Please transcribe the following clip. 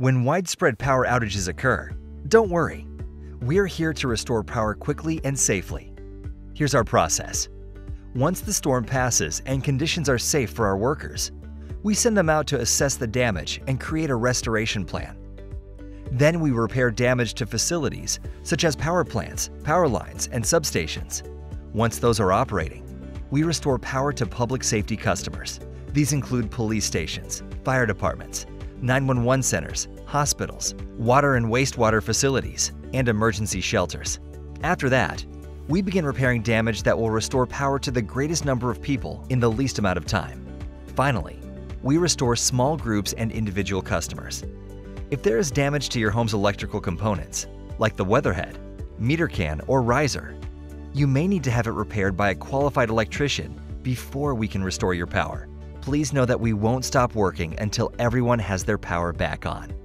When widespread power outages occur, don't worry. We're here to restore power quickly and safely. Here's our process. Once the storm passes and conditions are safe for our workers, we send them out to assess the damage and create a restoration plan. Then we repair damage to facilities such as power plants, power lines, and substations. Once those are operating, we restore power to public safety customers. These include police stations, fire departments, 911 centers, hospitals, water and wastewater facilities, and emergency shelters. After that, we begin repairing damage that will restore power to the greatest number of people in the least amount of time. Finally, we restore small groups and individual customers. If there is damage to your home's electrical components, like the weatherhead, meter can, or riser, you may need to have it repaired by a qualified electrician before we can restore your power. Please know that we won't stop working until everyone has their power back on.